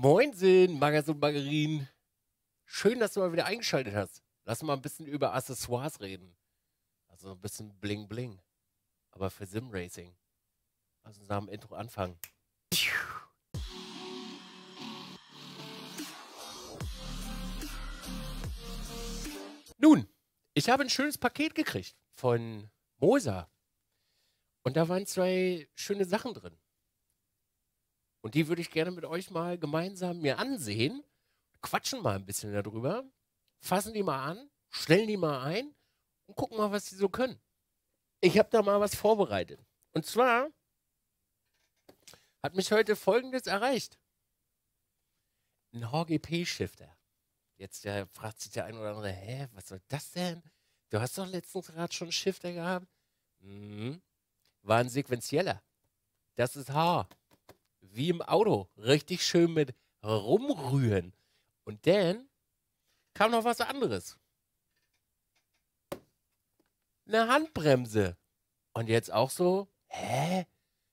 Moinsen, Magas und Margarinen. Schön, dass du mal wieder eingeschaltet hast. Lass mal ein bisschen über Accessoires reden. Also ein bisschen Bling Bling. Aber für Sim-Racing. Also nach dem Intro anfangen. Nun, ich habe ein schönes Paket gekriegt von Moza. Und da waren zwei schöne Sachen drin. Und die würde ich gerne mit euch mal gemeinsam mir ansehen. Quatschen mal ein bisschen darüber. Fassen die mal an, stellen die mal ein und gucken mal, was die so können. Ich habe da mal was vorbereitet. Und zwar hat mich heute Folgendes erreicht. Ein HGP-Shifter. Jetzt fragt sich der ein oder andere, hä, was soll das denn? Du hast doch letztens gerade schon einen Shifter gehabt. Mhm. War ein sequenzieller. Das ist H. Wie im Auto. Richtig schön mit rumrühren. Und dann kam noch was anderes. Eine Handbremse. Und jetzt auch so, hä?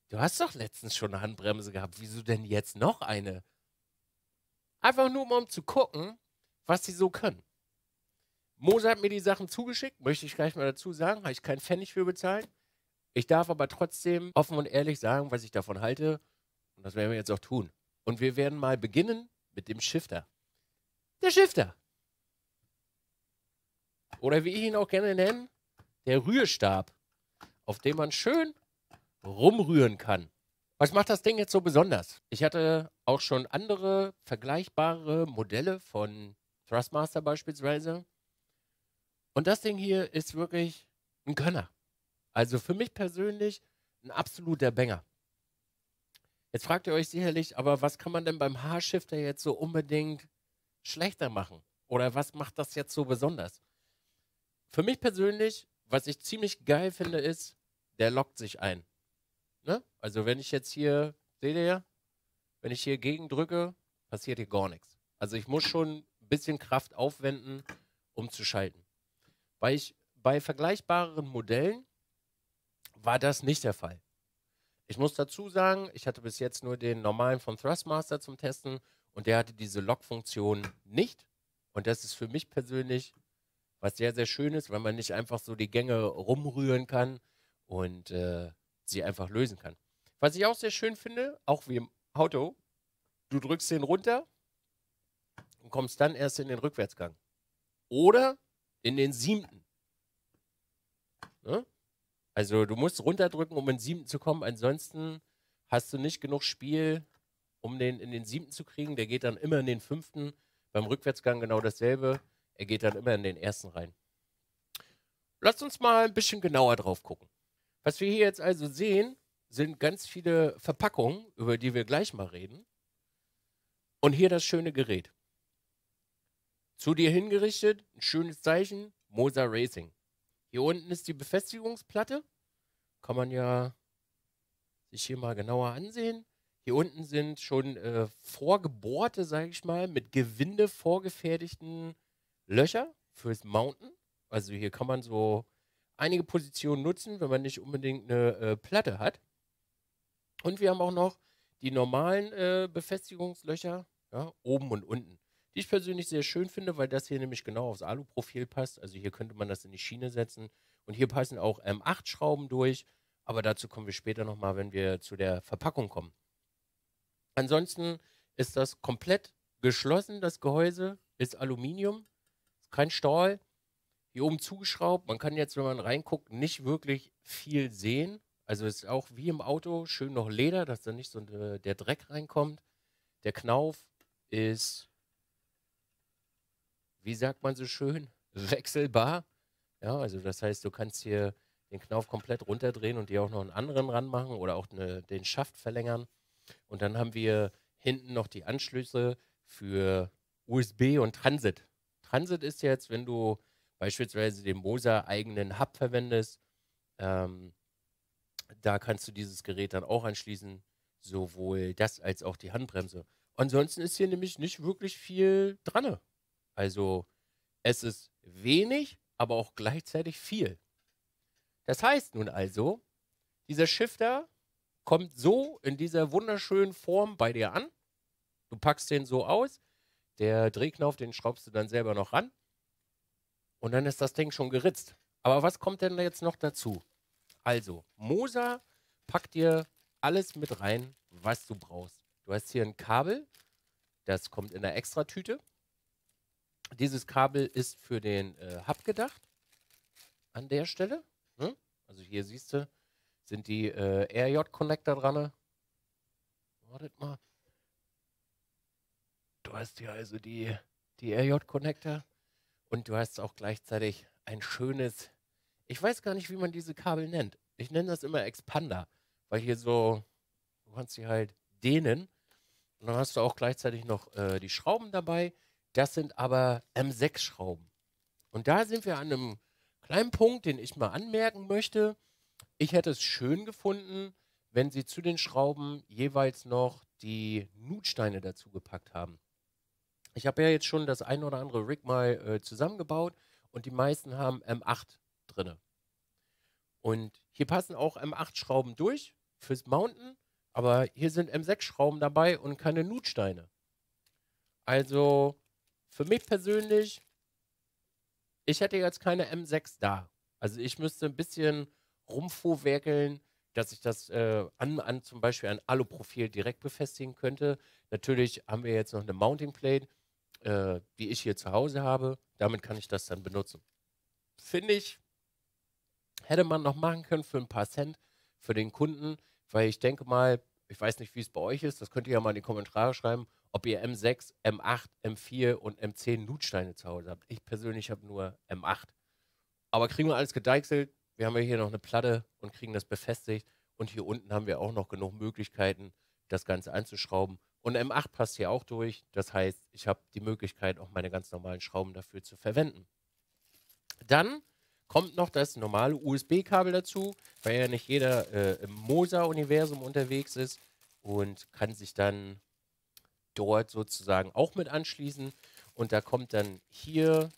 Du hast doch letztens schon eine Handbremse gehabt. Wieso denn jetzt noch eine? Einfach nur, um zu gucken, was sie so können. Moza hat mir die Sachen zugeschickt. Möchte ich gleich mal dazu sagen. Habe ich keinen Pfennig für bezahlt. Ich darf aber trotzdem offen und ehrlich sagen, was ich davon halte. Und das werden wir jetzt auch tun. Und wir werden mal beginnen mit dem Shifter. Der Shifter. Oder wie ich ihn auch gerne nenne, der Rührstab, auf dem man schön rumrühren kann. Was macht das Ding jetzt so besonders? Ich hatte auch schon andere vergleichbare Modelle von Thrustmaster beispielsweise. Und das Ding hier ist wirklich ein Könner. Also für mich persönlich ein absoluter Banger. Jetzt fragt ihr euch sicherlich, aber was kann man denn beim H-Shifter jetzt so unbedingt schlechter machen? Oder was macht das jetzt so besonders? Für mich persönlich, was ich ziemlich geil finde, ist, der lockt sich ein. Ne? Also wenn ich jetzt hier, seht ihr, wenn ich hier gegen drücke, passiert hier gar nichts. Also ich muss schon ein bisschen Kraft aufwenden, um zu schalten. Bei vergleichbaren Modellen war das nicht der Fall. Ich muss dazu sagen, ich hatte bis jetzt nur den normalen von Thrustmaster zum Testen und der hatte diese Lock-Funktion nicht. Und das ist für mich persönlich was sehr, sehr Schönes, weil man nicht einfach so die Gänge rumrühren kann und sie einfach lösen kann. Was ich auch sehr schön finde, auch wie im Auto, du drückst den runter und kommst dann erst in den Rückwärtsgang. Oder in den 7. Ne? Also du musst runterdrücken, um in den 7. zu kommen. Ansonsten hast du nicht genug Spiel, um den in den 7. zu kriegen. Der geht dann immer in den 5. Beim Rückwärtsgang genau dasselbe. Er geht dann immer in den 1. rein. Lasst uns mal ein bisschen genauer drauf gucken. Was wir hier jetzt also sehen, sind ganz viele Verpackungen, über die wir gleich mal reden. Und hier das schöne Gerät. Zu dir hingerichtet, ein schönes Zeichen, Moza Racing. Hier unten ist die Befestigungsplatte. Kann man ja sich hier mal genauer ansehen. Hier unten sind schon vorgebohrte, sage ich mal, mit Gewinde vorgefertigten Löcher fürs Mounten. Also hier kann man so einige Positionen nutzen, wenn man nicht unbedingt eine Platte hat. Und wir haben auch noch die normalen Befestigungslöcher, ja, oben und unten. Die ich persönlich sehr schön finde, weil das hier nämlich genau aufs Aluprofil passt. Also hier könnte man das in die Schiene setzen. Und hier passen auch M8-Schrauben durch. Aber dazu kommen wir später nochmal, wenn wir zu der Verpackung kommen. Ansonsten ist das komplett geschlossen. Das Gehäuse ist Aluminium, ist kein Stahl. Hier oben zugeschraubt. Man kann jetzt, wenn man reinguckt, nicht wirklich viel sehen. Also ist auch wie im Auto schön noch Leder, dass da nicht so der Dreck reinkommt. Der Knauf ist, wie sagt man so schön, wechselbar. Ja, also das heißt, du kannst hier den Knauf komplett runterdrehen und dir auch noch einen anderen ranmachen oder auch den Schaft verlängern. Und dann haben wir hinten noch die Anschlüsse für USB und Transit. Transit ist jetzt, wenn du beispielsweise den Moza eigenen Hub verwendest, da kannst du dieses Gerät dann auch anschließen, sowohl das als auch die Handbremse. Ansonsten ist hier nämlich nicht wirklich viel dran. Also es ist wenig, aber auch gleichzeitig viel. Das heißt nun also, dieser Shifter kommt so in dieser wunderschönen Form bei dir an. Du Du packst den so aus, der Drehknauf, den schraubst du dann selber noch ran und dann ist das Ding schon geritzt. Aber was kommt denn jetzt noch dazu? Also, Moza packt dir alles mit rein, was du brauchst. Du hast hier ein Kabel, das kommt in der Extratüte. Dieses Kabel ist für den Hub gedacht, an der Stelle. Hm? Also hier siehst du, sind die RJ-Connector dran. Wartet mal. Du hast hier also die RJ-Connector und du hast auch gleichzeitig ein schönes, ich weiß gar nicht, wie man diese Kabel nennt. Ich nenne das immer Expander, weil hier so, du kannst sie halt dehnen und dann hast du auch gleichzeitig noch die Schrauben dabei. Das sind aber M6-Schrauben. Und da sind wir an einem kleinen Punkt, den ich mal anmerken möchte. Ich hätte es schön gefunden, wenn sie zu den Schrauben jeweils noch die Nutsteine dazu gepackt haben. Ich habe ja jetzt schon das ein oder andere Rig mal zusammengebaut und die meisten haben M8 drin. Und hier passen auch M8-Schrauben durch fürs Mounten, aber hier sind M6-Schrauben dabei und keine Nutsteine. Also für mich persönlich, ich hätte jetzt keine M6 da. Also ich müsste ein bisschen rumfuhrwerkeln, dass ich das zum Beispiel an Aluprofil direkt befestigen könnte. Natürlich haben wir jetzt noch eine Mounting Plate, die ich hier zu Hause habe. Damit kann ich das dann benutzen. Finde ich, hätte man noch machen können für ein paar Cent für den Kunden, weil ich denke mal, ich weiß nicht, wie es bei euch ist, das könnt ihr ja mal in die Kommentare schreiben, ob ihr M6, M8, M4 und M10 Nutsteine zu Hause habt. Ich persönlich habe nur M8. Aber kriegen wir alles gedeichselt, wir haben ja hier noch eine Platte und kriegen das befestigt und hier unten haben wir auch noch genug Möglichkeiten, das Ganze anzuschrauben. Und M8 passt hier auch durch, das heißt, ich habe die Möglichkeit, auch meine ganz normalen Schrauben dafür zu verwenden. Dann kommt noch das normale USB-Kabel dazu, weil ja nicht jeder im Moza-Universum unterwegs ist und kann sich dann dort sozusagen auch mit anschließen. Und da kommt dann hier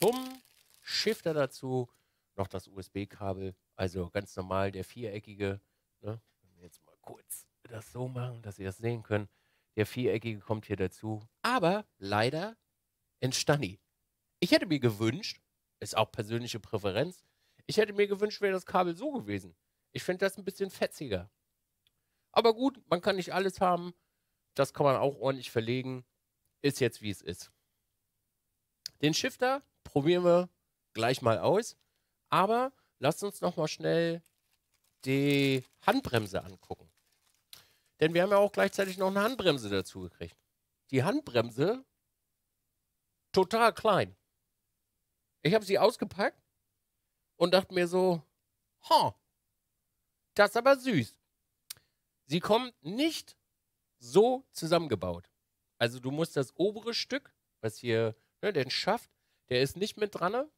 zum Shifter dazu noch das USB-Kabel, also ganz normal der viereckige, ne? Jetzt mal kurz das so machen, dass ihr das sehen könnt. Der viereckige kommt hier dazu, aber leider in Stani. Ich hätte mir gewünscht, ist auch persönliche Präferenz, ich hätte mir gewünscht, wäre das Kabel so gewesen. Ich finde das ein bisschen fetziger. Aber gut, man kann nicht alles haben. Das kann man auch ordentlich verlegen. Ist jetzt, wie es ist. Den Shifter probieren wir gleich mal aus. Aber lasst uns noch mal schnell die Handbremse angucken. Denn wir haben ja auch gleichzeitig noch eine Handbremse dazu gekriegt. Die Handbremse, total klein. Ich habe sie ausgepackt und dachte mir so, ha, das ist aber süß. Sie kommt nicht so zusammengebaut. Also du musst das obere Stück, was hier, ne, den Schaft, der ist nicht mit dran.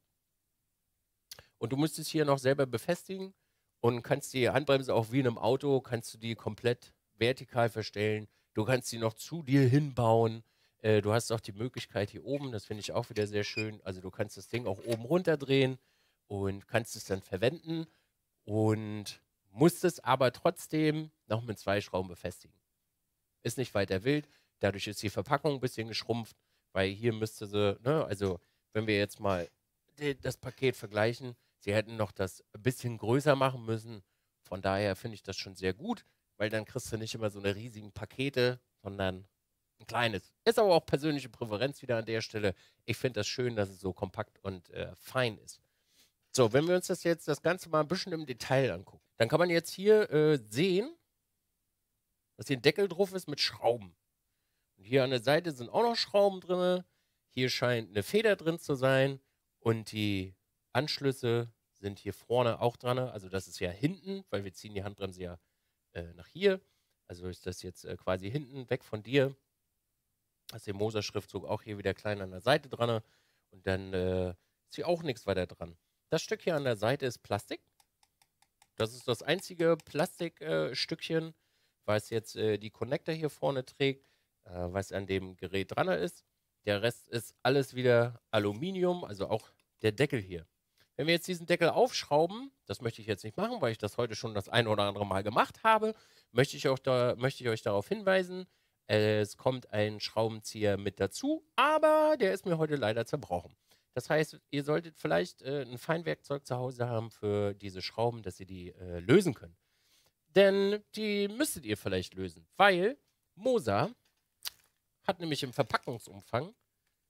Und du musst es hier noch selber befestigen und kannst die Handbremse auch wie in einem Auto, kannst du die komplett vertikal verstellen. Du kannst sie noch zu dir hinbauen. Du hast auch die Möglichkeit hier oben, das finde ich auch wieder sehr schön. Also du kannst das Ding auch oben runterdrehen und kannst es dann verwenden und musst es aber trotzdem noch mit 2 Schrauben befestigen. Ist nicht weiter wild, dadurch ist die Verpackung ein bisschen geschrumpft, weil hier müsste sie, ne, also wenn wir jetzt mal das Paket vergleichen, sie hätten noch das ein bisschen größer machen müssen. Von daher finde ich das schon sehr gut, weil dann kriegst du nicht immer so eine riesigen Pakete, sondern ein kleines. Ist aber auch persönliche Präferenz wieder an der Stelle. Ich finde das schön, dass es so kompakt und fein ist. So, wenn wir uns das jetzt das Ganze mal ein bisschen im Detail angucken, dann kann man jetzt hier sehen, dass hier ein Deckel drauf ist mit Schrauben. Und hier an der Seite sind auch noch Schrauben drin. Hier scheint eine Feder drin zu sein. Und die Anschlüsse sind hier vorne auch dran. Also das ist ja hinten, weil wir ziehen die Handbremse ja nach hier. Also ist das jetzt quasi hinten, weg von dir. Das ist der Moza-Schriftzug auch hier wieder klein an der Seite dran. Und dann ist hier auch nichts weiter dran. Das Stück hier an der Seite ist Plastik. Das ist das einzige Plastikstückchen, was jetzt die Connector hier vorne trägt, was an dem Gerät dran ist. Der Rest ist alles wieder Aluminium, also auch der Deckel hier. Wenn wir jetzt diesen Deckel aufschrauben, das möchte ich jetzt nicht machen, weil ich das heute schon das ein oder andere Mal gemacht habe, möchte ich euch darauf hinweisen, es kommt ein Schraubenzieher mit dazu, aber der ist mir heute leider zerbrochen. Das heißt, ihr solltet vielleicht ein Feinwerkzeug zu Hause haben für diese Schrauben, dass ihr die lösen könnt. Denn die müsstet ihr vielleicht lösen, weil Moza hat nämlich im Verpackungsumfang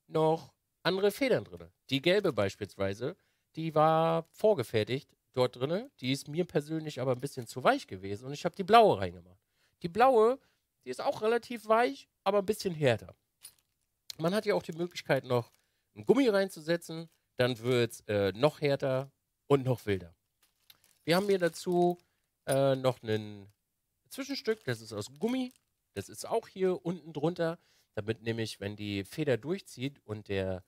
noch andere Federn drin. Die gelbe beispielsweise, die war vorgefertigt dort drin. Die ist mir persönlich aber ein bisschen zu weich gewesen und ich habe die blaue reingemacht. Die blaue, die ist auch relativ weich, aber ein bisschen härter. Man hat ja auch die Möglichkeit, noch einen Gummi reinzusetzen, dann wird es noch härter und noch wilder. Wir haben hier dazu noch ein Zwischenstück, das ist aus Gummi. Das ist auch hier unten drunter, damit nämlich, wenn die Feder durchzieht und der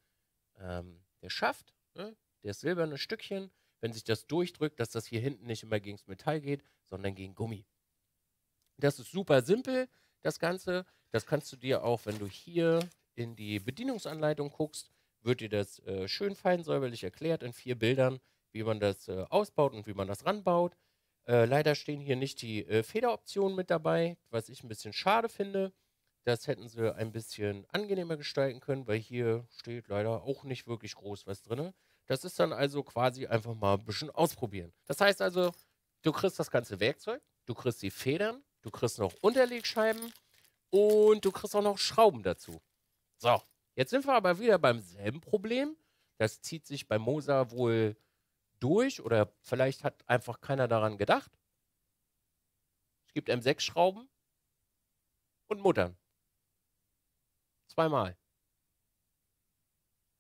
Schaft, ne, das silberne Stückchen, wenn sich das durchdrückt, dass das hier hinten nicht immer gegen das Metall geht, sondern gegen Gummi. Das ist super simpel, das Ganze. Das kannst du dir auch, wenn du hier in die Bedienungsanleitung guckst, wird dir das schön fein säuberlich erklärt in 4 Bildern, wie man das ausbaut und wie man das ranbaut. Leider stehen hier nicht die Federoptionen mit dabei, was ich ein bisschen schade finde. Das hätten sie ein bisschen angenehmer gestalten können, weil hier steht leider auch nicht wirklich groß was drin. Das ist dann also quasi einfach mal ein bisschen ausprobieren. Das heißt also, du kriegst das ganze Werkzeug, du kriegst die Federn, du kriegst noch Unterlegscheiben und du kriegst auch noch Schrauben dazu. So, jetzt sind wir aber wieder beim selben Problem. Das zieht sich bei Moza wohl durch oder vielleicht hat einfach keiner daran gedacht. Es gibt M6-Schrauben und Muttern. 2-mal.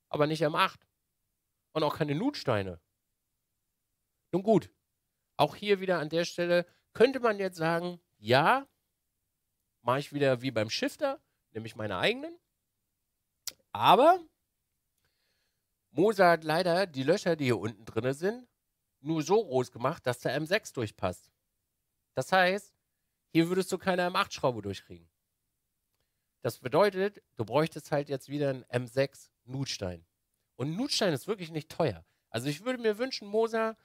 Aber nicht M8. Und auch keine Nutsteine. Nun gut, auch hier wieder an der Stelle könnte man jetzt sagen, ja, mache ich wieder wie beim Shifter, nämlich meine eigenen. Aber Moza hat leider die Löcher, die hier unten drin sind, nur so groß gemacht, dass der M6 durchpasst. Das heißt, hier würdest du keine M8-Schraube durchkriegen. Das bedeutet, du bräuchtest halt jetzt wieder einen M6-Nutstein. Und Nutstein ist wirklich nicht teuer. Also ich würde mir wünschen, Moza,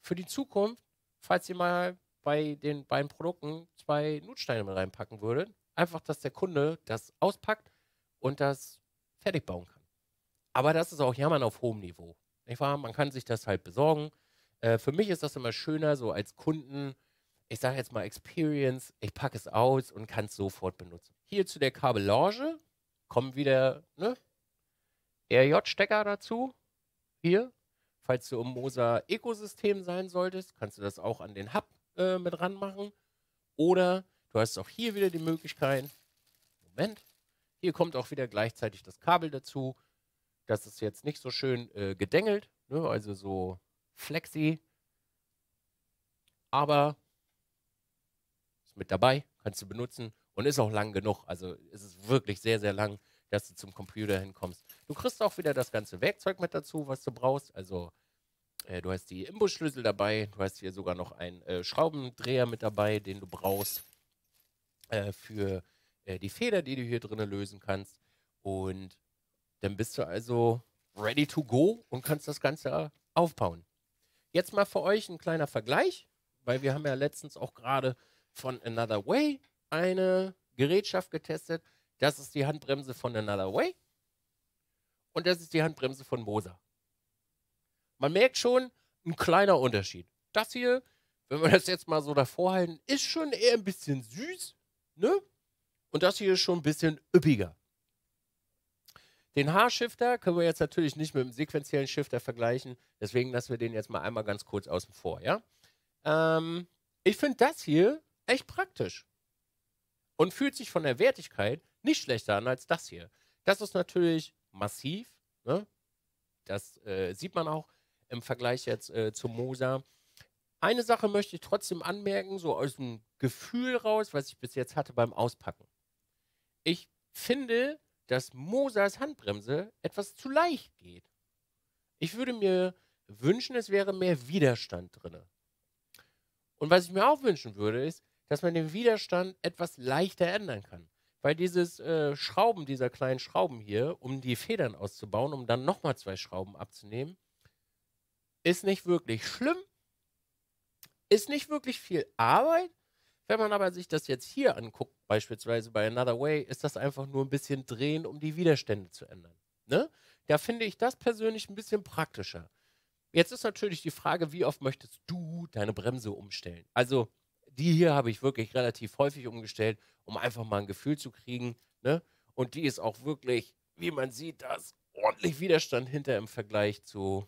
für die Zukunft, falls ihr mal bei den beiden Produkten 2 Nutsteine mit reinpacken würdet, einfach, dass der Kunde das auspackt und das fertig bauen kann. Aber das ist auch Jammern auf hohem Niveau. Nicht wahr? Man kann sich das halt besorgen. Für mich ist das immer schöner, so als Kunden, ich sage jetzt mal Experience, ich packe es aus und kann es sofort benutzen. Hier zu der Kabellage kommen wieder, ne, RJ-Stecker dazu. Hier, falls du im Moza-Ökosystem sein solltest, kannst du das auch an den Hub mit ranmachen. Oder du hast auch hier wieder die Möglichkeit, Moment, hier kommt auch wieder gleichzeitig das Kabel dazu. Das ist jetzt nicht so schön gedengelt, ne? Also so flexi. Aber ist mit dabei, kannst du benutzen und ist auch lang genug. Also es ist wirklich sehr, sehr lang, dass du zum Computer hinkommst. Du kriegst auch wieder das ganze Werkzeug mit dazu, was du brauchst. Also du hast die Imbusschlüssel dabei, du hast hier sogar noch einen Schraubendreher mit dabei, den du brauchst für die Feder, die du hier drinnen lösen kannst. Und dann bist du also ready to go und kannst das Ganze aufbauen. Jetzt mal für euch ein kleiner Vergleich, weil wir haben ja letztens auch gerade von Another Way eine Gerätschaft getestet. Das ist die Handbremse von Another Way und das ist die Handbremse von Moza. Man merkt schon, ein kleiner Unterschied. Das hier, wenn wir das jetzt mal so davor halten, ist schon eher ein bisschen süß, ne? Und das hier ist schon ein bisschen üppiger. Den H-Shifter können wir jetzt natürlich nicht mit dem sequentiellen Shifter vergleichen, deswegen lassen wir den jetzt mal einmal ganz kurz außen vor, ja? Ich finde das hier echt praktisch und fühlt sich von der Wertigkeit nicht schlechter an als das hier. Das ist natürlich massiv, ne? Das sieht man auch im Vergleich jetzt zu Moza. Eine Sache möchte ich trotzdem anmerken, so aus dem Gefühl raus, was ich bis jetzt hatte beim Auspacken. Ich finde, dass Mozas Handbremse etwas zu leicht geht. Ich würde mir wünschen, es wäre mehr Widerstand drin. Und was ich mir auch wünschen würde, ist, dass man den Widerstand etwas leichter ändern kann. Weil dieses Schrauben, dieser kleinen Schrauben hier, um die Federn auszubauen, um dann nochmal 2 Schrauben abzunehmen, Ist nicht wirklich schlimm, ist nicht wirklich viel Arbeit. Wenn man aber sich das jetzt hier anguckt, beispielsweise bei Another Way, ist das einfach nur ein bisschen drehen, um die Widerstände zu ändern. Ne? Da finde ich das persönlich ein bisschen praktischer. Jetzt ist natürlich die Frage, wie oft möchtest du deine Bremse umstellen? Also die hier habe ich wirklich relativ häufig umgestellt, um einfach mal ein Gefühl zu kriegen. Ne? Und die ist auch wirklich, wie man sieht, da ist ordentlich Widerstand hinter im Vergleich zu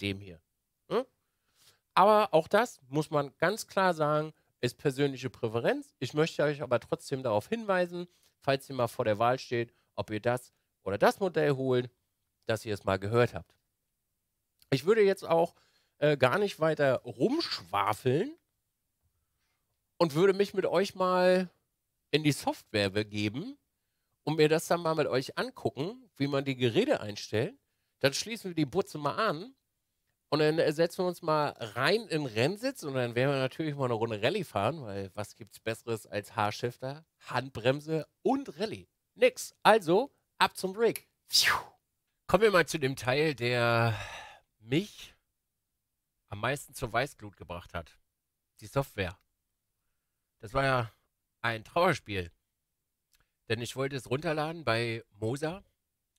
dem hier. Ne? Aber auch das muss man ganz klar sagen, ist persönliche Präferenz. Ich möchte euch aber trotzdem darauf hinweisen, falls ihr mal vor der Wahl steht, ob ihr das oder das Modell holt, dass ihr es mal gehört habt. Ich würde jetzt auch gar nicht weiter rumschwafeln und würde mich mit euch mal in die Software begeben und mir das dann mal mit euch angucken, wie man die Geräte einstellt. Dann schließen wir die Butze mal an und dann setzen wir uns mal rein in den Rennsitz und dann werden wir natürlich mal eine Runde Rallye fahren, weil was gibt es Besseres als H-Shifter, Handbremse und Rallye? Nix. Also, ab zum Break. Pfiuh. Kommen wir mal zu dem Teil, der mich am meisten zur Weißglut gebracht hat. Die Software. Das war ja ein Trauerspiel. Denn ich wollte es runterladen bei Moza.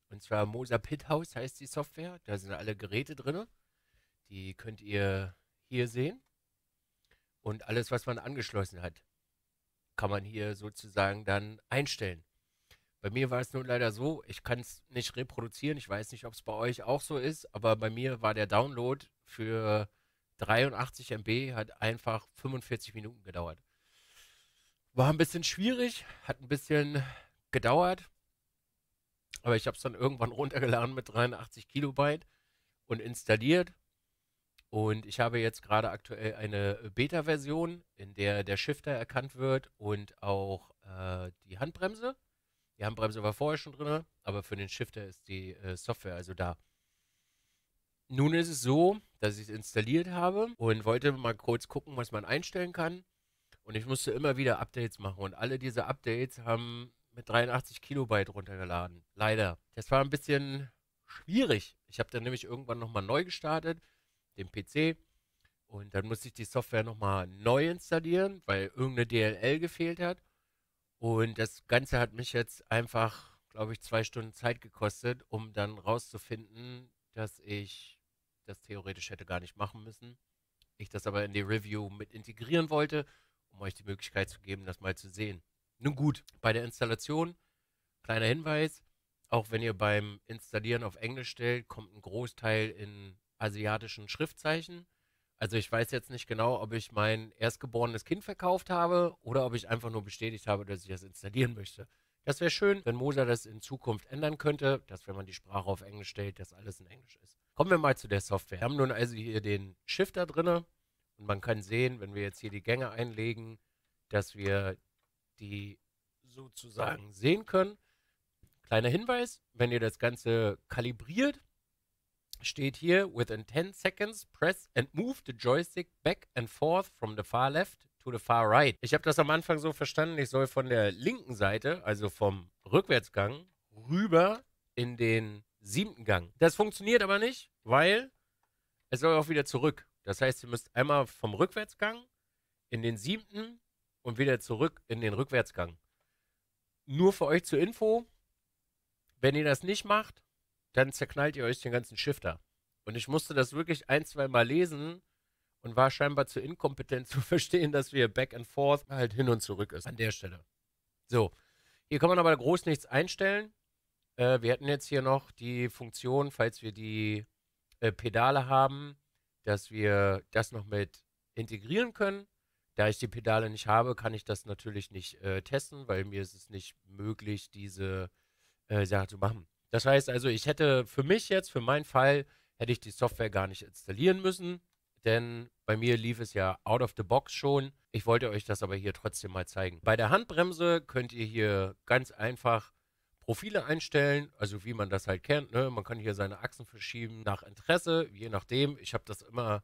Und zwar Moza Pit House heißt die Software. Da sind alle Geräte drin. Die könnt ihr hier sehen. Und alles, was man angeschlossen hat, kann man hier sozusagen dann einstellen. Bei mir war es nun leider so, ich kann es nicht reproduzieren. Ich weiß nicht, ob es bei euch auch so ist, aber bei mir war der Download für 83 MB, hat einfach 45 Minuten gedauert. War ein bisschen schwierig, hat ein bisschen gedauert, aber ich habe es dann irgendwann runtergeladen mit 83 Kilobyte und installiert. Und ich habe jetzt gerade aktuell eine Beta-Version, in der der Shifter erkannt wird und auch die Handbremse. Die Handbremse war vorher schon drin, aber für den Shifter ist die Software also da. Nun ist es so, dass ich es installiert habe und wollte mal kurz gucken, was man einstellen kann. Und ich musste immer wieder Updates machen und alle diese Updates haben mit 83 Kilobyte runtergeladen. Leider. Das war ein bisschen schwierig. Ich habe dann nämlich irgendwann nochmal neu gestartet, den PC. Und dann musste ich die Software nochmal neu installieren, weil irgendeine DLL gefehlt hat. Und das Ganze hat mich jetzt einfach, glaube ich, 2 Stunden Zeit gekostet, um dann rauszufinden, dass ich das theoretisch hätte gar nicht machen müssen. Ich das aber in die Review mit integrieren wollte, um euch die Möglichkeit zu geben, das mal zu sehen. Nun gut, bei der Installation, kleiner Hinweis, auch wenn ihr beim Installieren auf Englisch stellt, kommt ein Großteil in asiatischen Schriftzeichen. Also ich weiß jetzt nicht genau, ob ich mein erstgeborenes Kind verkauft habe oder ob ich einfach nur bestätigt habe, dass ich das installieren möchte. Das wäre schön, wenn Moza das in Zukunft ändern könnte, dass wenn man die Sprache auf Englisch stellt, dass alles in Englisch ist. Kommen wir mal zu der Software. Wir haben nun also hier den Shifter drin und man kann sehen, wenn wir jetzt hier die Gänge einlegen, dass wir die sozusagen sehen können. Kleiner Hinweis, wenn ihr das Ganze kalibriert, steht hier, within 10 seconds, press and move the joystick back and forth from the far left to the far right. Ich habe das am Anfang so verstanden, ich soll von der linken Seite, also vom Rückwärtsgang, rüber in den 7. Gang. Das funktioniert aber nicht, weil es soll auch wieder zurück. Das heißt, ihr müsst einmal vom Rückwärtsgang in den 7. und wieder zurück in den Rückwärtsgang. Nur für euch zur Info, wenn ihr das nicht macht, dann zerknallt ihr euch den ganzen Shifter. Und ich musste das wirklich 1-2 Mal lesen und war scheinbar zu inkompetent zu verstehen, dass wir back and forth halt hin und zurück ist. An der Stelle. So, hier kann man aber groß nichts einstellen. Wir hatten jetzt hier noch die Funktion, falls wir die Pedale haben, dass wir das noch mit integrieren können. Da ich die Pedale nicht habe, kann ich das natürlich nicht testen, weil mir ist es nicht möglich, diese Sache zu machen. Das heißt also, ich hätte für mich jetzt, für meinen Fall, hätte ich die Software gar nicht installieren müssen, denn bei mir lief es ja out of the box schon. Ich wollte euch das aber hier trotzdem mal zeigen. Bei der Handbremse könnt ihr hier ganz einfach Profile einstellen, also wie man das halt kennt, ne? Man kann hier seine Achsen verschieben nach Interesse, je nachdem. Ich habe das immer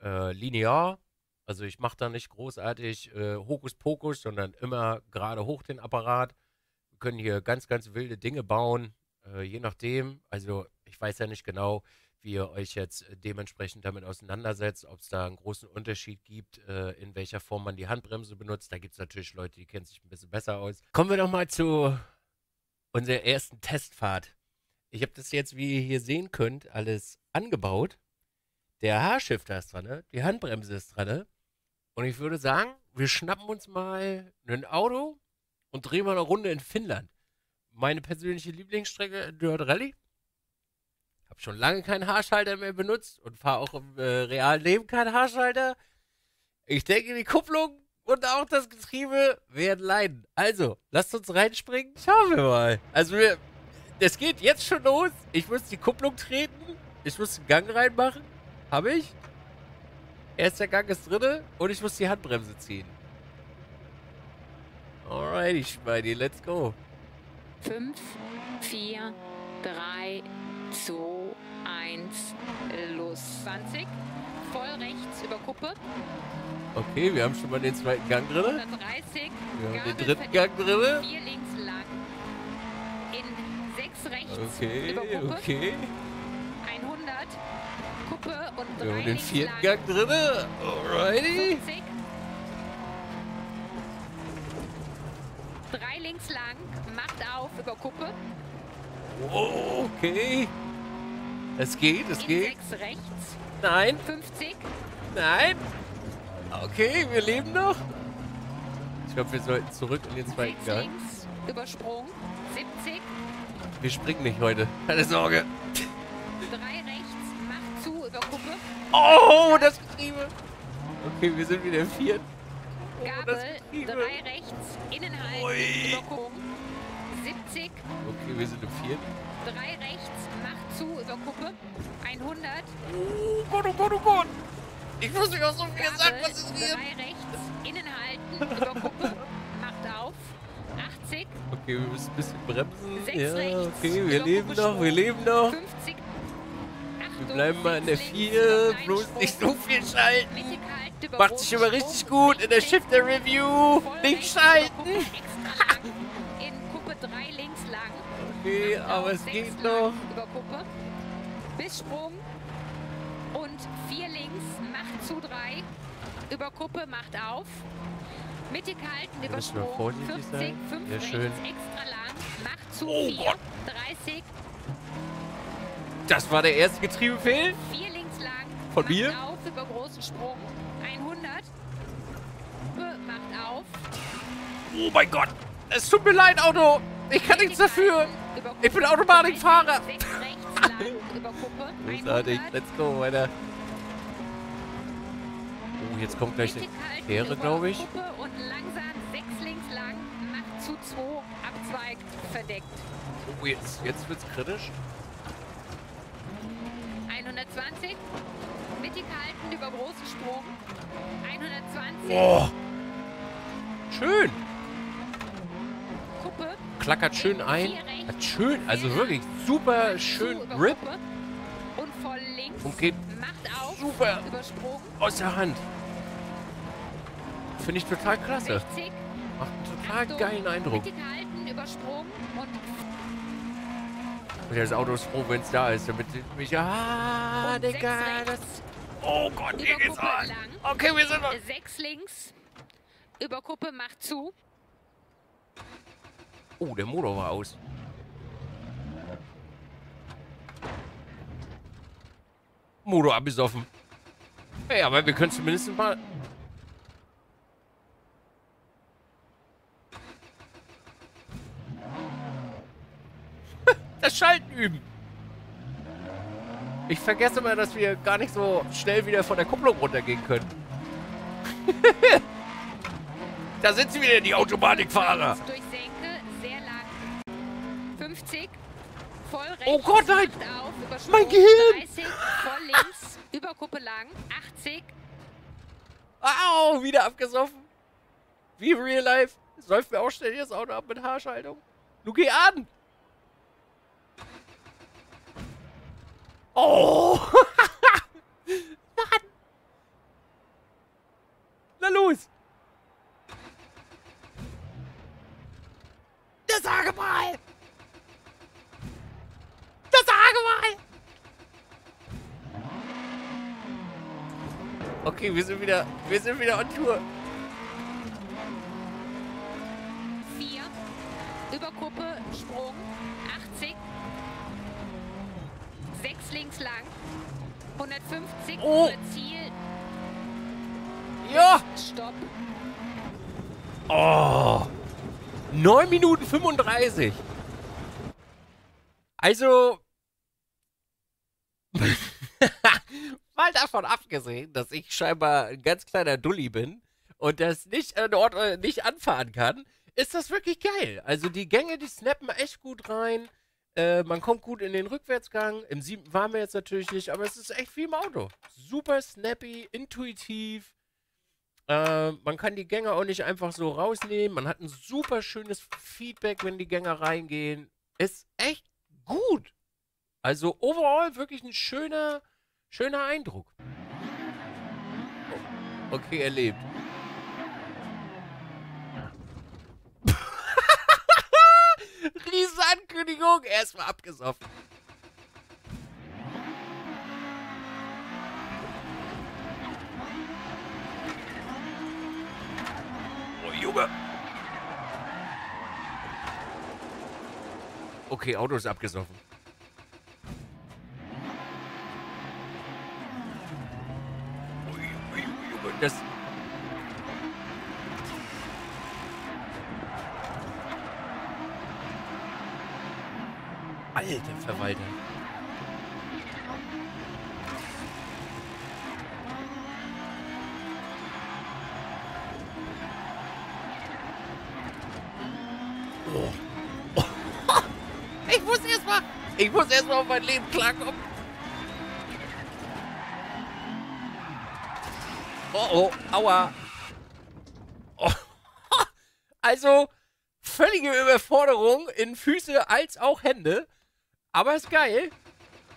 linear, also ich mache da nicht großartig Hokuspokus, sondern immer gerade hoch den Apparat. Wir können hier ganz, ganz wilde Dinge bauen. Je nachdem, also ich weiß ja nicht genau, wie ihr euch jetzt dementsprechend damit auseinandersetzt, ob es da einen großen Unterschied gibt, in welcher Form man die Handbremse benutzt. Da gibt es natürlich Leute, die kennen sich ein bisschen besser aus. Kommen wir doch mal zu unserer ersten Testfahrt. Ich habe das jetzt, wie ihr hier sehen könnt, alles angebaut. Der H-Shifter ist dran, ne? Die Handbremse ist dran, ne? Und ich würde sagen, wir schnappen uns mal ein Auto und drehen mal eine Runde in Finnland. Meine persönliche Lieblingsstrecke, Dirt Rally. Habe schon lange keinen Haarschalter mehr benutzt und fahre auch im realen Leben keinen Haarschalter. Ich denke, die Kupplung und auch das Getriebe werden leiden. Also, lasst uns reinspringen. Schauen wir mal. Also, es geht jetzt schon los. Ich muss die Kupplung treten. Ich muss den Gang reinmachen. Habe ich. Erster Gang ist drin und ich muss die Handbremse ziehen. Alrighty, Schmeidi, let's go. 5, 4, 3, 2, 1, los. 20, voll rechts über Kuppe. Okay, wir haben schon mal den zweiten Gang drin. 130, wir haben den dritten Gang drin. 4 links lang. In 6 rechts über Kuppe. Okay. 100, Kuppe und 3 links lang. Wir haben den vierten Gang drin. Alrighty. 50. 3 links lang, macht auf über Kuppe. Oh, okay. Es geht, es geht. 6 rechts. Nein. 50. Nein. Okay, wir leben noch. Ich glaube, wir sollten zurück in den zweiten Gang. 6 links, übersprungen. 70. Wir springen nicht heute. Keine Sorge. 3 rechts, macht zu über Kuppe. Oh, das Getriebe. Okay, wir sind wieder im vierten. Gabel, 3 rechts, Innenhalten, Überkuppung, 70. Okay, wir sind im vierten. 3 rechts, macht zu, Überkuppe, 100. Oh Gott, oh Gott, oh Gott. Ich muss mich auch so viel sagen, was ist hier? 3 rechts, Innenhalten, Überkuppe, macht auf, 80. Okay, wir müssen ein bisschen bremsen. 6 rechts, okay, wir leben noch, wir leben noch. 50. Wir bleiben mal in der 4, bloß nicht so viel schalten. Macht sich immer richtig gut in der Shifter Review. Nicht schalten. In Kuppe 3 links lang. Okay, aber es geht noch. Über Kuppe. Bis Sprung. Und 4 links, macht zu 3. Über Kuppe, macht auf. Mittig halten, über Sprung. 50, 5 rechts, extra lang. Macht zu 4. 30. Das war der erste Getriebefehl. 4 links lang. Von mir. Macht auf über großen Sprung. 100. Macht auf. Oh mein Gott. Es tut mir leid, Auto. Ich kann nichts dafür. Ich bin Automatikfahrer. 6 rechts lang über Kuppe. Großartig. Let's go, weiter. Oh, jetzt kommt gleich die Fähre, glaube ich. Und langsam 6 links lang. Macht zu 2. Abzweigt. Verdeckt. Oh, jetzt wird's kritisch. 120. Mittig halten über großen Sprung. 120. Oh. Schön. Kuppe. Klackert schön ein. Hat schön, also wirklich super schön Rip. Und voll links. Und geht super aus der Hand. Finde ich total klasse. Macht einen total geilen Eindruck. Mittig halten über Sprung und das Auto ist froh, wenn es da ist, damit mich... Ah, Digga, das... Oh Gott, hier geht's an. Okay, wir sind noch... 6 links, über Kuppe, macht zu. Oh, der Motor war aus. Motor abgesoffen. Ja, aber wir können zumindest ein paar... das Schalten üben. Ich vergesse mal, dass wir gar nicht so schnell wieder von der Kupplung runtergehen können. da sind sie wieder, die Automatikfahrer. Durch Senke, sehr lang. 50, voll rechts. Oh Gott, nein! Auf, mein Gehirn! 30, voll links, über Kuppe lang. 80. Au, wieder abgesoffen. Wie im Real Life. Säuft mir auch schnell das Auto ab mit Haarschaltung. Du geh an! Oh! Mann! Na los! Das sage mal! Das sage mal! Okay, wir sind wieder on Tour. 4, Überkuppe, Sprung, 80, 6 links lang, 150, oh. Ziel. Ja! Stopp. Oh! 9 Minuten 35. Also... mal davon abgesehen, dass ich scheinbar ein ganz kleiner Dulli bin und das nicht an Ort nicht anfahren kann, ist das wirklich geil. Also die Gänge, die snappen echt gut rein. Man kommt gut in den Rückwärtsgang. Im 7. waren wir jetzt natürlich nicht, aber es ist echt wie im Auto. Super snappy, intuitiv. Man kann die Gänge auch nicht einfach so rausnehmen. Man hat ein super schönes Feedback, wenn die Gänge reingehen. Ist echt gut. Also overall wirklich ein schöner Eindruck. Oh, okay, er lebt. Riesenankündigung. Erstmal abgesoffen. Oh, Junge. Okay, Auto ist abgesoffen. Das. Alter Verwalter. Oh. Oh. Ich muss erstmal auf mein Leben klarkommen. Oh, oh, aua. Oh. Also, völlige Überforderung in Füße als auch Hände. Aber ist geil.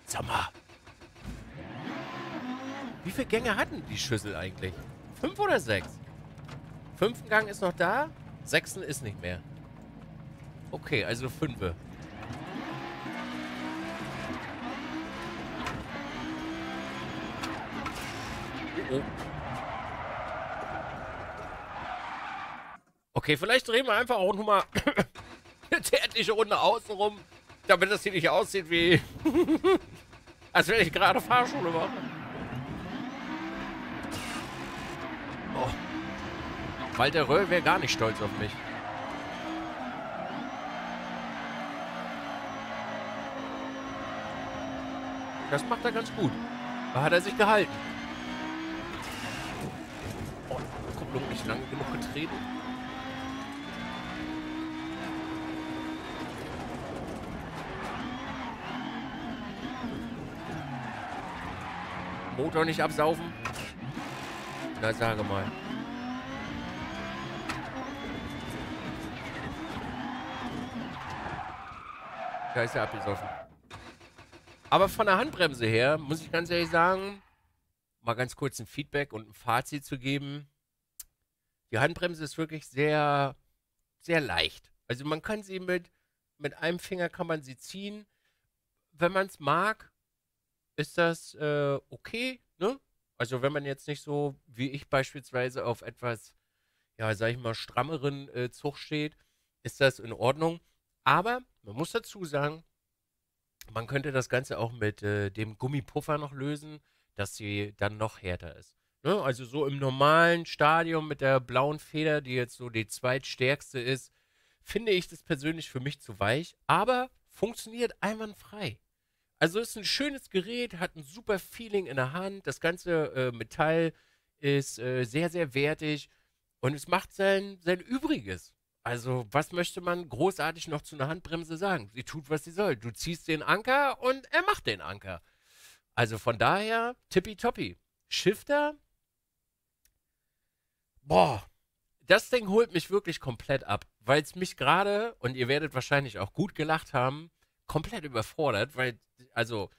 Sag mal. Wie viele Gänge hatten die Schüssel eigentlich? 5 oder 6? 5. Gang ist noch da. 6. ist nicht mehr. Okay, also 5. Oh. Okay, vielleicht drehen wir einfach auch nochmal eine tätliche Runde außenrum, damit das hier nicht aussieht wie... als wenn ich gerade Fahrschule mache. Oh. Walter Röhl wäre gar nicht stolz auf mich. Das macht er ganz gut. Da hat er sich gehalten. Oh, Kupplung nicht lange genug getreten. Motor nicht absaufen? Na, sage mal. Da ist er abgesoffen. Aber von der Handbremse her, muss ich ganz ehrlich sagen, mal ganz kurz ein Feedback und ein Fazit zu geben. Die Handbremse ist wirklich sehr, sehr leicht. Also man kann sie mit einem Finger kann man sie ziehen. Wenn man es mag, ist das okay, ne? Also wenn man jetzt nicht so, wie ich beispielsweise, auf etwas, ja, sag ich mal, strammeren Zug steht, ist das in Ordnung. Aber man muss dazu sagen, man könnte das Ganze auch mit dem Gummipuffer noch lösen, dass sie dann noch härter ist. Ne? Also so im normalen Stadium mit der blauen Feder, die jetzt so die zweitstärkste ist, finde ich das persönlich für mich zu weich, aber funktioniert einwandfrei. Also ist ein schönes Gerät, hat ein super Feeling in der Hand. Das ganze Metall ist sehr, sehr wertig und es macht sein Übriges. Also was möchte man großartig noch zu einer Handbremse sagen? Sie tut, was sie soll. Du ziehst den Anker und er macht den Anker. Also von daher tippitoppi. Shifter? Boah, das Ding holt mich wirklich komplett ab, weil es mich gerade, und ihr werdet wahrscheinlich auch gut gelacht haben, komplett überfordert, weil, also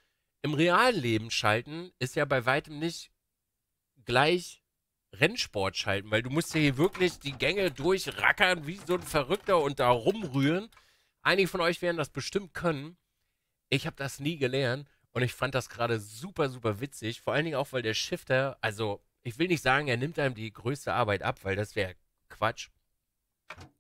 im realen Leben schalten ist ja bei weitem nicht gleich Rennsport schalten, weil du musst ja hier wirklich die Gänge durchrackern wie so ein Verrückter und da rumrühren. Einige von euch werden das bestimmt können. Ich habe das nie gelernt und ich fand das gerade super, super witzig, vor allen Dingen auch, weil der Shifter, also Ich will nicht sagen, er nimmt einem die größte Arbeit ab, weil das wäre Quatsch.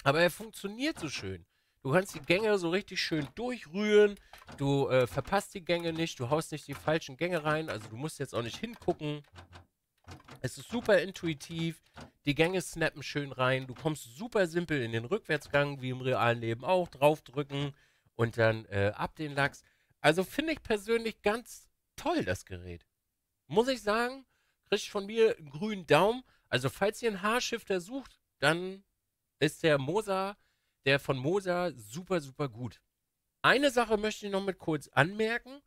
Aber er funktioniert so schön. Du kannst die Gänge so richtig schön durchrühren. Du verpasst die Gänge nicht. Du haust nicht die falschen Gänge rein. Also du musst jetzt auch nicht hingucken. Es ist super intuitiv. Die Gänge snappen schön rein. Du kommst super simpel in den Rückwärtsgang, wie im realen Leben auch. Draufdrücken und dann ab den Lachs. Also finde ich persönlich ganz toll, das Gerät. Muss ich sagen, kriegt von mir einen grünen Daumen. Also falls ihr einen H-Shifter sucht, dann ist der Moza, der von Moza, super, super gut. Eine Sache möchte ich noch mit kurz anmerken.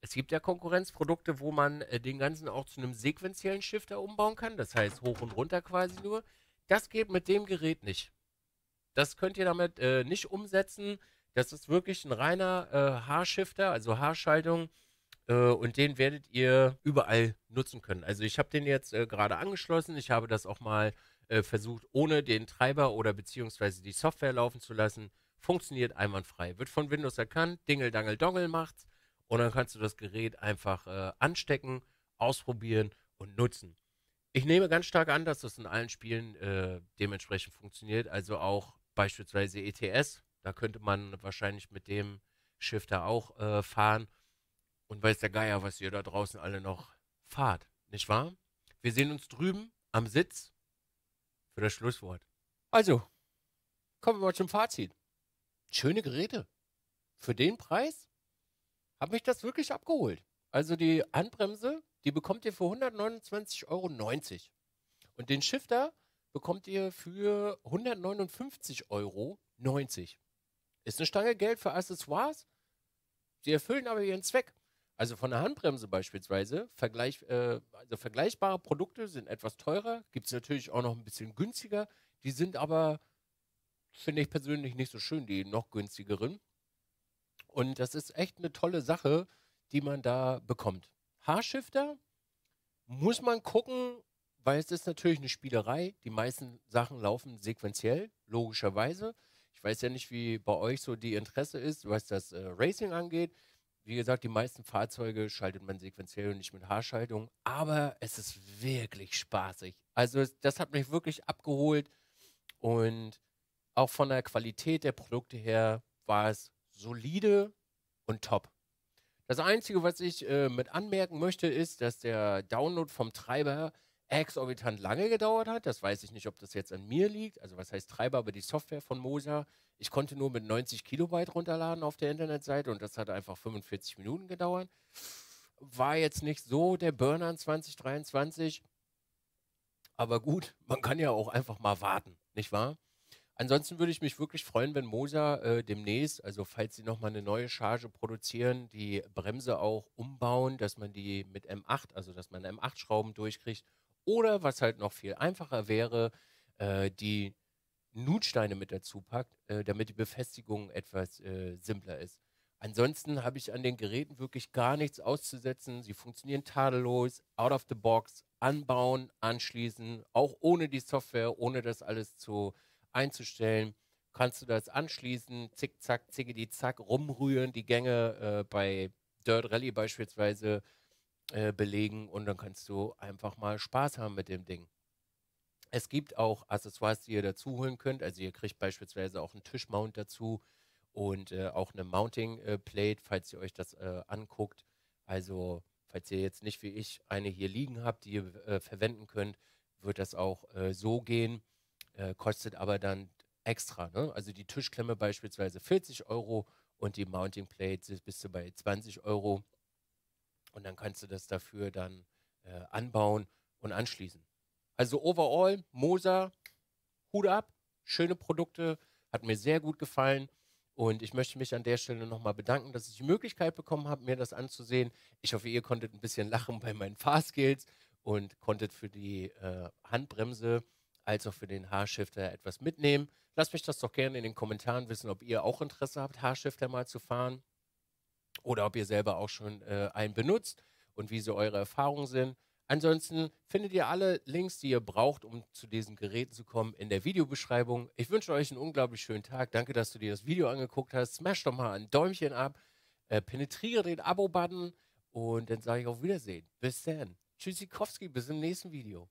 Es gibt ja Konkurrenzprodukte, wo man den Ganzen auch zu einem sequenziellen Shifter umbauen kann. Das heißt, hoch und runter quasi nur. Das geht mit dem Gerät nicht. Das könnt ihr damit nicht umsetzen. Das ist wirklich ein reiner H-Shifter, also H-Schaltung. Und den werdet ihr überall nutzen können. Also ich habe den jetzt gerade angeschlossen. Ich habe das auch mal versucht, ohne den Treiber oder beziehungsweise die Software laufen zu lassen. Funktioniert einwandfrei. Wird von Windows erkannt. Dingel, Dangel, Dongel macht's. Und dann kannst du das Gerät einfach anstecken, ausprobieren und nutzen. Ich nehme ganz stark an, dass das in allen Spielen dementsprechend funktioniert. Also auch beispielsweise ETS. Da könnte man wahrscheinlich mit dem Shifter auch fahren. Und weiß der Geier, was ihr da draußen alle noch fahrt. Nicht wahr? Wir sehen uns drüben am Sitz für das Schlusswort. Also, kommen wir mal zum Fazit. Schöne Geräte. Für den Preis habe ich das wirklich abgeholt. Also die Handbremse, die bekommt ihr für 129,90 Euro. Und den Shifter bekommt ihr für 159,90 Euro. Ist eine Stange Geld für Accessoires. Sie erfüllen aber ihren Zweck. Also von der Handbremse beispielsweise, vergleichbare Produkte sind etwas teurer, gibt es natürlich auch noch ein bisschen günstiger. Die sind aber, finde ich persönlich, nicht so schön, die noch günstigeren. Und das ist echt eine tolle Sache, die man da bekommt. H-Shifter muss man gucken, weil es ist natürlich eine Spielerei. Die meisten Sachen laufen sequenziell, logischerweise. Ich weiß ja nicht, wie bei euch so die Interesse ist, was das Racing angeht. Wie gesagt, die meisten Fahrzeuge schaltet man sequenziell und nicht mit H-Schaltung. Aber es ist wirklich spaßig. Also das hat mich wirklich abgeholt. Und auch von der Qualität der Produkte her war es solide und top. Das Einzige, was ich mit anmerken möchte, ist, dass der Download vom Treiber exorbitant lange gedauert hat. Das weiß ich nicht, ob das jetzt an mir liegt. Also was heißt Treiber, aber die Software von Moza. Ich konnte nur mit 90 Kilobyte runterladen auf der Internetseite und das hat einfach 45 Minuten gedauert. War jetzt nicht so der Burner in 2023. Aber gut, man kann ja auch einfach mal warten, nicht wahr? Ansonsten würde ich mich wirklich freuen, wenn Moza demnächst, also falls sie nochmal eine neue Charge produzieren, die Bremse auch umbauen, dass man die mit M8, also dass man M8-Schrauben durchkriegt. Oder, was halt noch viel einfacher wäre, die Nutsteine mit dazu packt, damit die Befestigung etwas simpler ist. Ansonsten habe ich an den Geräten wirklich gar nichts auszusetzen. Sie funktionieren tadellos, out of the box, anbauen, anschließen, auch ohne die Software, ohne das alles einzustellen. Kannst du das anschließen, zickzack, zickidi-zack, rumrühren, die Gänge bei Dirt Rally beispielsweise belegen und dann kannst du einfach mal Spaß haben mit dem Ding. Es gibt auch Accessoires, die ihr dazu holen könnt. Also ihr kriegt beispielsweise auch einen Tischmount dazu und auch eine Mounting Plate, falls ihr euch das anguckt. Also falls ihr jetzt nicht wie ich eine hier liegen habt, die ihr verwenden könnt, wird das auch so gehen. Kostet aber dann extra, ne? Also die Tischklemme beispielsweise 40 Euro und die Mounting Plate bist du bei 20 Euro. Und dann kannst du das dafür dann anbauen und anschließen. Also overall, Moza, Hut ab, schöne Produkte, hat mir sehr gut gefallen. Und ich möchte mich an der Stelle nochmal bedanken, dass ich die Möglichkeit bekommen habe, mir das anzusehen. Ich hoffe, ihr konntet ein bisschen lachen bei meinen Fahrskills und konntet für die Handbremse als auch für den H-Shifter etwas mitnehmen. Lasst mich das doch gerne in den Kommentaren wissen, ob ihr auch Interesse habt, H-Shifter mal zu fahren. Oder ob ihr selber auch schon einen benutzt und wie so eure Erfahrungen sind. Ansonsten findet ihr alle Links, die ihr braucht, um zu diesen Geräten zu kommen, in der Videobeschreibung. Ich wünsche euch einen unglaublich schönen Tag. Danke, dass du dir das Video angeguckt hast. Smash doch mal ein Däumchen ab, penetriere den Abo-Button und dann sage ich auf Wiedersehen. Bis dann. Tschüssikowski, bis im nächsten Video.